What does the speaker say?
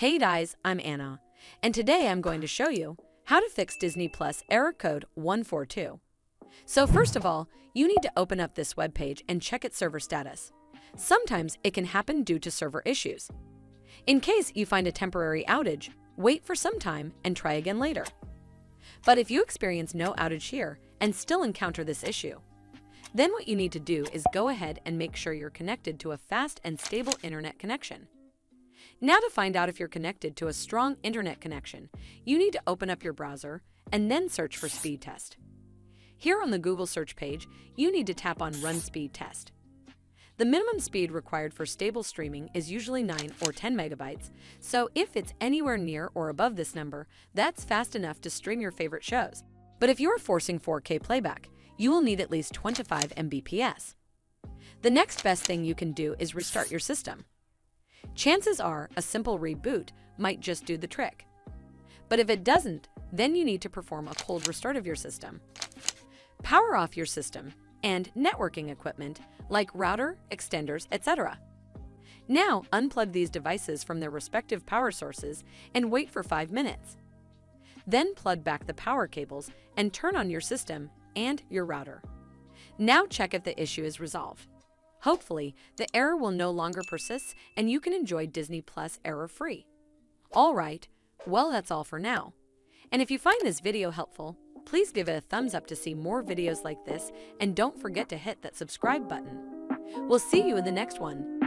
Hey guys, I'm Anna, and today I'm going to show you how to fix Disney Plus error code 142. So first of all, you need to open up this web page and check its server status. Sometimes it can happen due to server issues. In case you find a temporary outage, wait for some time and try again later. But if you experience no outage here and still encounter this issue, then what you need to do is go ahead and make sure you're connected to a fast and stable internet connection. Now to find out if you're connected to a strong internet connection, you need to open up your browser and then search for speed test. Here on the Google search page, you need to tap on Run Speed Test. The minimum speed required for stable streaming is usually 9 or 10 megabytes, so if it's anywhere near or above this number, that's fast enough to stream your favorite shows. But if you're forcing 4K playback, you will need at least 25 Mbps. The next best thing you can do is restart your system. Chances are a simple reboot might just do the trick. But if it doesn't, then you need to perform a cold restart of your system. Power off your system and networking equipment like router, extenders, etc. Now unplug these devices from their respective power sources and wait for 5 minutes. Then plug back the power cables and turn on your system and your router. Now check if the issue is resolved. Hopefully, the error will no longer persist and you can enjoy Disney Plus error-free. Alright, well that's all for now. And if you find this video helpful, please give it a thumbs up to see more videos like this and don't forget to hit that subscribe button. We'll see you in the next one.